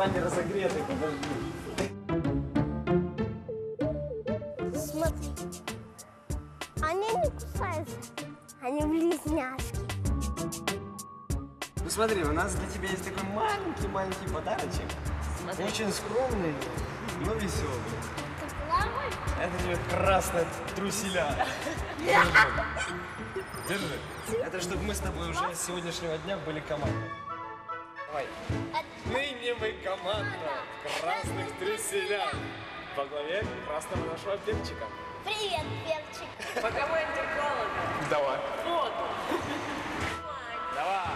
сани разогреты, подожди. Смотри. Они не кусаются, они близняшки. Ну смотри, у нас для тебя есть такой маленький-маленький подарочек. Смотри. Очень скромный, но веселый. Это тебе красная труселя. Держи. Это чтобы мы с тобой уже с сегодняшнего дня были командой. Давай. Отныне мы команда красных труселя. Во главе красного нашего перчика. Привет, перчик. По команде голода. Давай. Воду. Давай.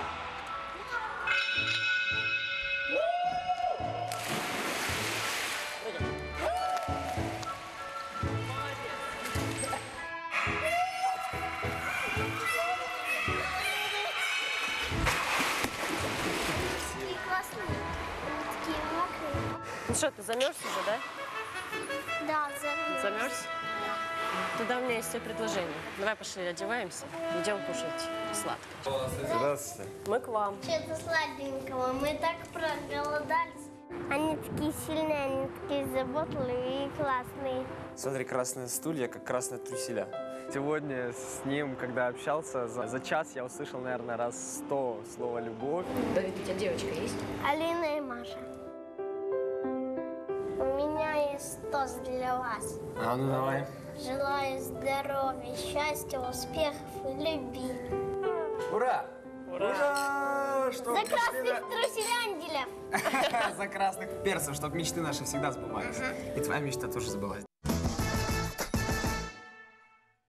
Ну что, ты замерзся уже, да? Да, замерз. Замерз? Да. Тогда у меня есть тебе предложение. Давай пошли, одеваемся, идем кушать сладко. Здравствуйте. Мы к вам. Что-то сладенького, мы так проголодались. Они такие сильные, они такие заботливые и классные. Смотри, красные стулья, как красные труселя. Сегодня с ним, когда общался, за час я услышал, наверное, раз 100 слово «любовь». Давид, у тебя девочка есть? Алина и Маша. У меня есть тост для вас. А, ну давай. Желаю здоровья, счастья, успехов и любви. Ура! Ура! Ура! Чтоб за красных труселянделев! За красных перцев, чтобы мечты наши всегда сбывались. И твоя мечта тоже сбылась.